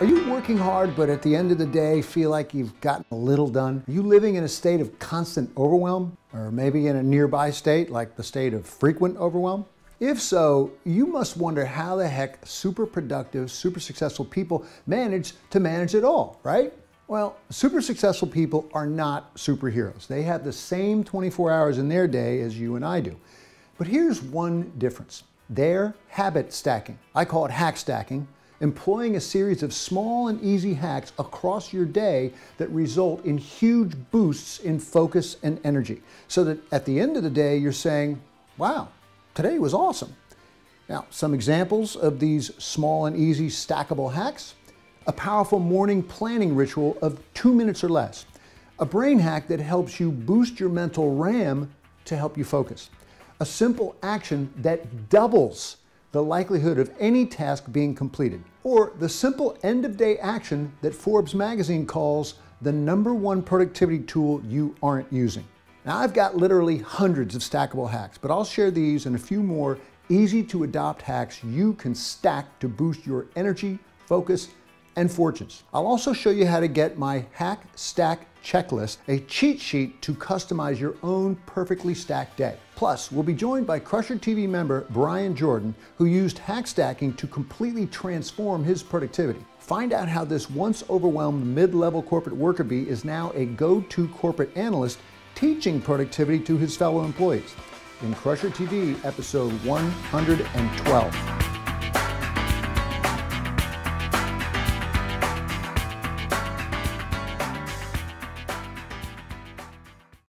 Are you working hard, but at the end of the day feel like you've gotten a little done? Are you living in a state of constant overwhelm? Or maybe in a nearby state, like the state of frequent overwhelm? If so, you must wonder how the heck super productive, super successful people manage to manage it all, right? Well, super successful people are not superheroes. They have the same 24 hours in their day as you and I do. But here's one difference. They're habit stacking. I call it hack stacking. Employing a series of small and easy hacks across your day that result in huge boosts in focus and energy. So that at the end of the day, you're saying, wow, today was awesome. Now, some examples of these small and easy stackable hacks: a powerful morning planning ritual of 2 minutes or less, a brain hack that helps you boost your mental RAM to help you focus, a simple action that doubles the likelihood of any task being completed, or the simple end-of-day action that Forbes magazine calls the #1 productivity tool you aren't using. Now, I've got literally hundreds of stackable hacks, but I'll share these and a few more easy-to-adopt hacks you can stack to boost your energy, focus, and fortunes. I'll also show you how to get my Hack Stack checklist, a cheat sheet to customize your own perfectly stacked day. Plus, we'll be joined by Crusher TV member Brian Jordan, who used hack stacking to completely transform his productivity. Find out how this once overwhelmed mid-level corporate worker bee is now a go-to corporate analyst teaching productivity to his fellow employees in Crusher TV episode 112.